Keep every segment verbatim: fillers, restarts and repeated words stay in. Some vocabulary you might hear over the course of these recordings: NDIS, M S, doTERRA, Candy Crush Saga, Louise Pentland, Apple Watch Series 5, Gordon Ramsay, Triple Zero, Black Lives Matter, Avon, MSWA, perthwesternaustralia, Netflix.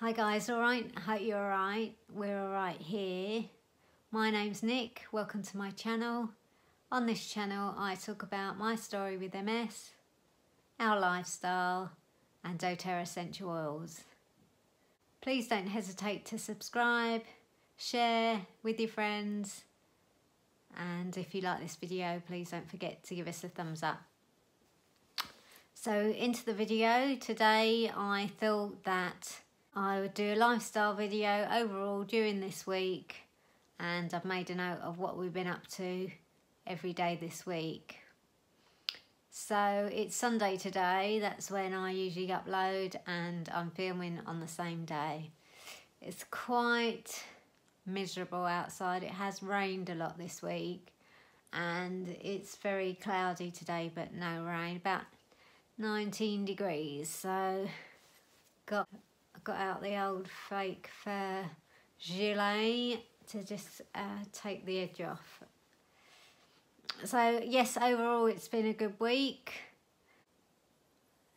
Hi guys, all right? I hope you're all right. We're all right here. My name's Nick. Welcome to my channel. On this channel, I talk about my story with M S, our lifestyle, and doTERRA essential oils. Please don't hesitate to subscribe, share with your friends, and if you like this video, please don't forget to give us a thumbs up. So into the video today, I thought that I would do a lifestyle video overall during this week, and I've made a note of what we've been up to every day this week. So it's Sunday today, that's when I usually upload, and I'm filming on the same day. It's quite miserable outside. It has rained a lot this week and it's very cloudy today, but no rain, about nineteen degrees. So got got out the old fake fur gilet to just uh, take the edge off. So yes, overall it's been a good week.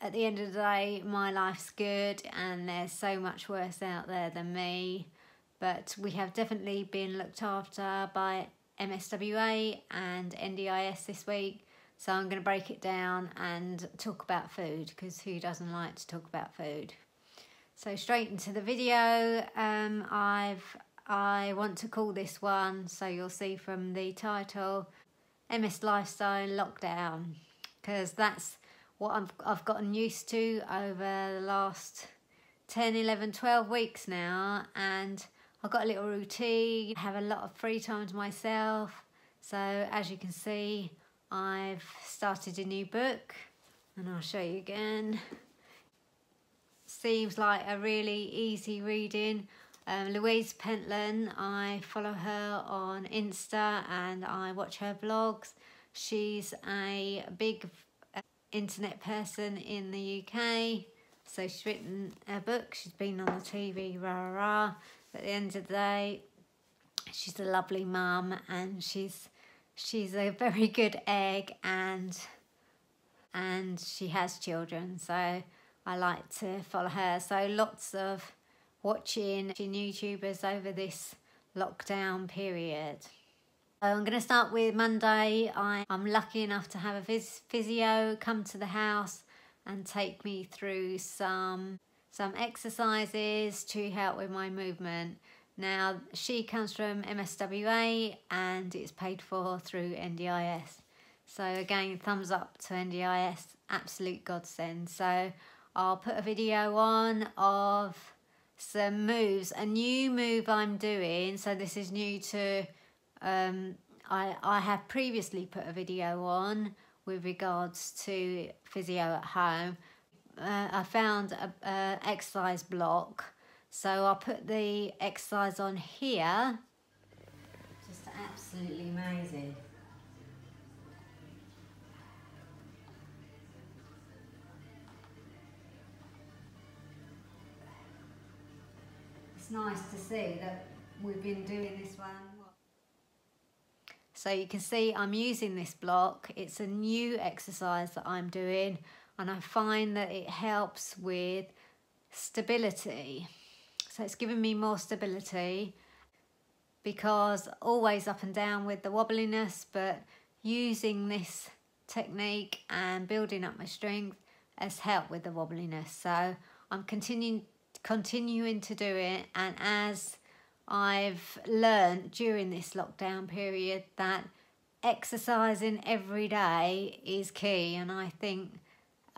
At the end of the day, my life's good and there's so much worse out there than me, but we have definitely been looked after by M S W A and N D I S this week. So I'm going to break it down and talk about food, because who doesn't like to talk about food? So straight into the video. um, I've, I want to call this one, so you'll see from the title, M S Lifestyle Lockdown, because that's what I've, I've gotten used to over the last ten, eleven, twelve weeks now, and I've got a little routine, I have a lot of free time to myself. So as you can see, I've started a new book, and I'll show you again. Seems like a really easy reading. Um, Louise Pentland, I follow her on Insta and I watch her vlogs. She's a big internet person in the U K, so she's written a book, she's been on the T V, rah rah. At the end of the day, she's a lovely mum, and she's She's a very good egg, and and she has children, so I like to follow her. So lots of watching YouTubers over this lockdown period. So I'm going to start with Monday. I, I'm lucky enough to have a physio come to the house and take me through some some exercises to help with my movement. Now, she comes from M S W A and it's paid for through N D I S. So again, thumbs up to N D I S, absolute godsend. So I'll put a video on of some moves, a new move I'm doing. So this is new to, um, I, I have previously put a video on with regards to physio at home. Uh, I found an exercise block. So I'll put the exercise on here. Just absolutely amazing. It's nice to see that we've been doing this one. So you can see I'm using this block. It's a new exercise that I'm doing, and I find that it helps with stability. So it's giving me more stability, because always up and down with the wobbliness, but using this technique and building up my strength has helped with the wobbliness. So I'm continuing continuing to do it, and as I've learned during this lockdown period that exercising every day is key, and I think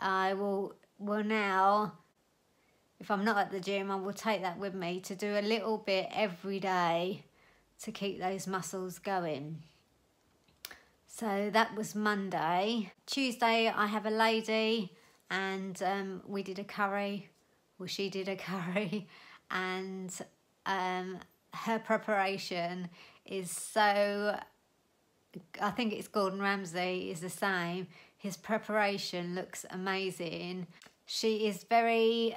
I will will now, if I'm not at the gym, I will take that with me to do a little bit every day to keep those muscles going. So that was Monday. Tuesday, I have a lady, and um, we did a curry. Well, she did a curry, and um, her preparation is so, I think it's Gordon Ramsay is the same. His preparation looks amazing. She is very,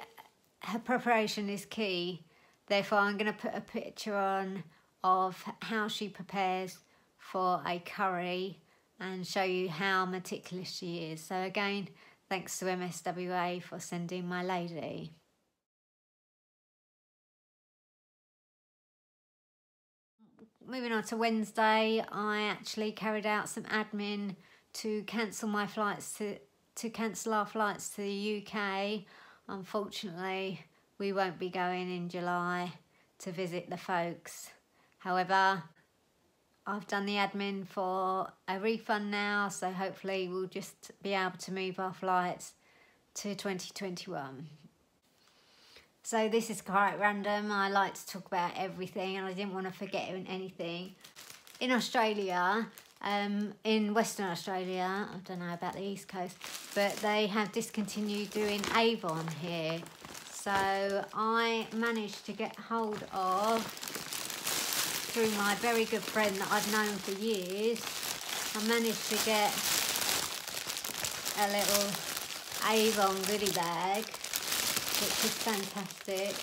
her preparation is key, therefore I'm going to put a picture on of how she prepares for a curry and show you how meticulous she is. So again, thanks to M S W A for sending my lady. moving on to Wednesday, I actually carried out some admin to cancel my flights to, to cancel our flights to the U K. Unfortunately, we won't be going in July to visit the folks. However, I've done the admin for a refund now, so hopefully we'll just be able to move our flights to twenty twenty-one. So this is quite random. I like to talk about everything and I didn't want to forget anything. In Australia, um, in Western Australia, I don't know about the East Coast, but they have discontinued doing Avon here. So I managed to get hold of, through my very good friend that I've known for years, I managed to get a little Avon goodie bag, which is fantastic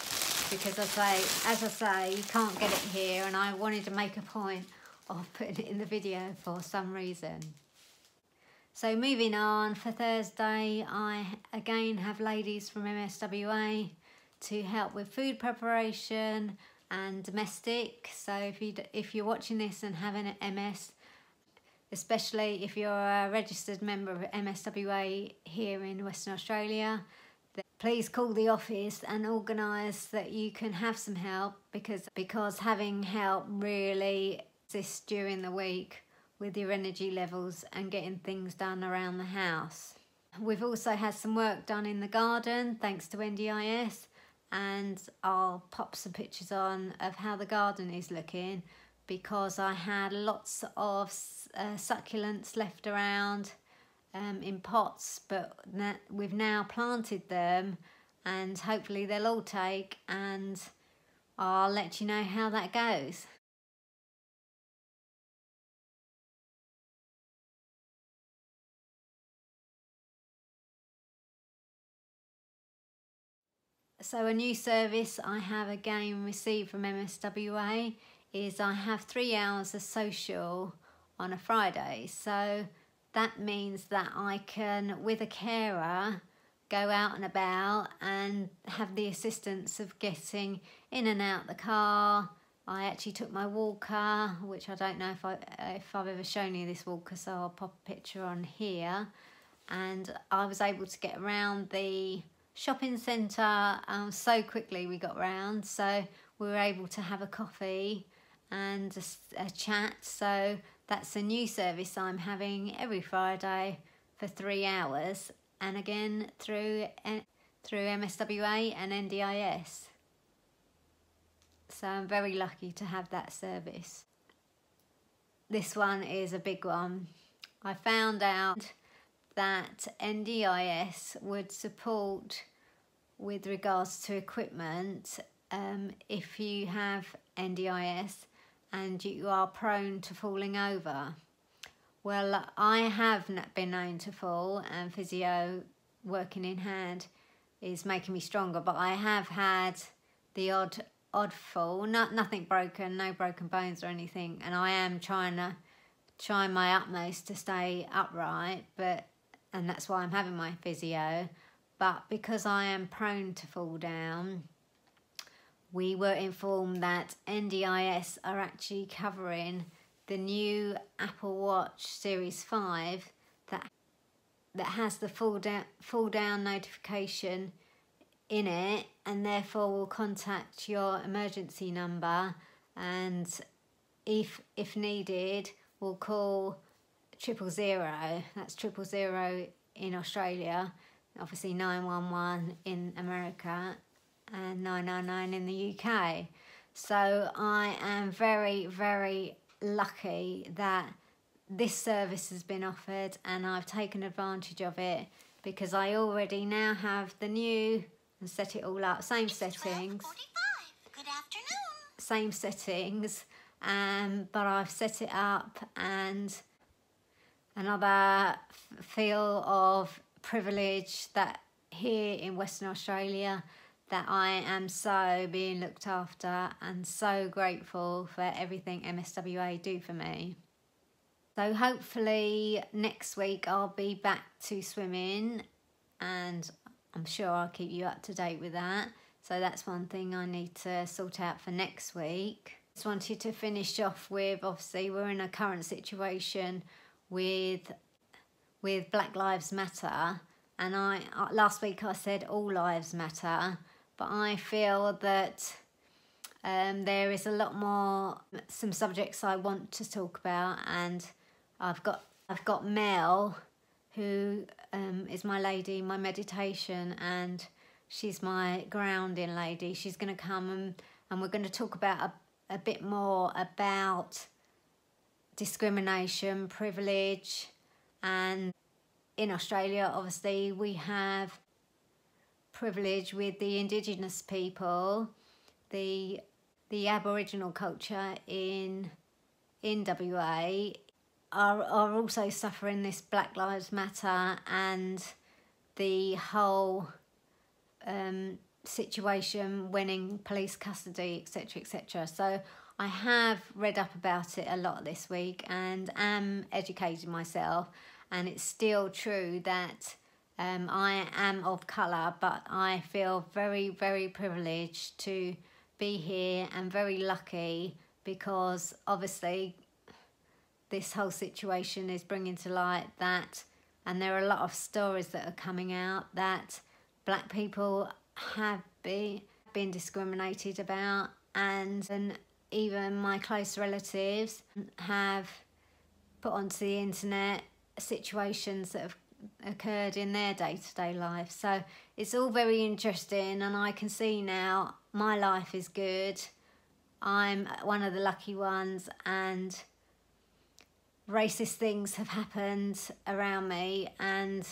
because I say, as I say, you can't get it here, and I wanted to make a point of putting it in the video for some reason. So moving on, for Thursday, I again have ladies from M S W A to help with food preparation and domestic. So if you if you're watching this and having an M S, especially if you're a registered member of M S W A here in Western Australia, please call the office and organise that you can have some help, because because having help really assists during the week with your energy levels and getting things done around the house. We've also had some work done in the garden thanks to N D I S, and I'll pop some pictures on of how the garden is looking, because I had lots of uh, succulents left around Um, in pots, but we've now planted them and hopefully they'll all take, and I'll let you know how that goes. So a new service I have again received from M S W A is I have three hours of social on a Friday. So that means that I can, with a carer, go out and about and have the assistance of getting in and out the car. I actually took my walker, which I don't know if, I, if I've ever shown you this walker, so I'll pop a picture on here. And I was able to get around the shopping centre um, so quickly we got round. So we were able to have a coffee and a, a chat. So that's a new service I'm having every Friday for three hours, and again through through M S W A and N D I S. So I'm very lucky to have that service. This one is a big one. I found out that N D I S would support with regards to equipment um, if you have N D I S and you are prone to falling over. Well, I have not been known to fall, and physio working in hand is making me stronger, but I have had the odd odd fall, not nothing broken, no broken bones or anything, and I am trying to try my utmost to stay upright, but and that's why I'm having my physio. But because I am prone to fall down, we were informed that N D I S are actually covering the new Apple Watch Series five that that has the fall down, fall down notification in it, and therefore will contact your emergency number, and if if needed will call triple zero. That's triple zero in Australia, obviously nine one one in America, and nine nine nine in the U K. So I am very, very lucky that this service has been offered and I've taken advantage of it, because I already now have the new, and set it all up, same it's settings. Good afternoon. Same settings, um, but I've set it up, and another feel of privilege that here in Western Australia that I am so being looked after, and so grateful for everything M S W A do for me. So hopefully next week I'll be back to swimming, and I'm sure I'll keep you up to date with that. So that's one thing I need to sort out for next week. Just wanted to finish off with, obviously we're in a current situation with with Black Lives Matter, and I last week I said all lives matter, but I feel that um, there is a lot more, some subjects I want to talk about, and I've got I've got Mel, who um, is my lady, my meditation, and she's my grounding lady. She's going to come and, and we're going to talk about a a bit more about discrimination, privilege. And in Australia, obviously, we have privilege with the Indigenous people, the the Aboriginal culture in in W A are, are also suffering this Black Lives Matter and the whole um, situation when in police custody, etc, etc. So I have read up about it a lot this week and am educating myself, and it's still true that um, I am of colour, but I feel very very privileged to be here and very lucky, because obviously this whole situation is bringing to light that, and there are a lot of stories that are coming out that black people have been been discriminated about, and and even my close relatives have put onto the internet situations that have occurred in their day-to-day life. So it's all very interesting, and I can see now my life is good. I'm one of the lucky ones, and racist things have happened around me, and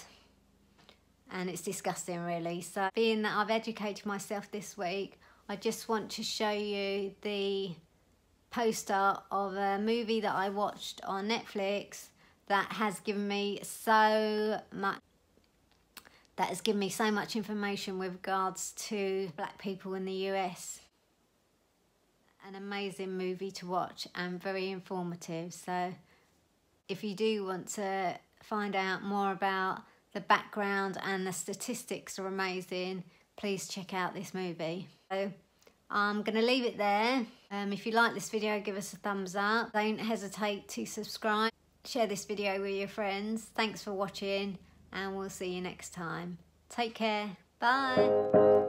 and it's disgusting really. So being that I've educated myself this week, I just want to show you the poster of a movie that I watched on Netflix that has given me so much, that has given me so much information with regards to black people in the U S. An amazing movie to watch and very informative. So if you do want to find out more about the background and the statistics are amazing, please check out this movie. So I'm going to leave it there. Um, if you like this video, give us a thumbs up. Don't hesitate to subscribe. Share this video with your friends. Thanks for watching, and we'll see you next time. Take care. Bye.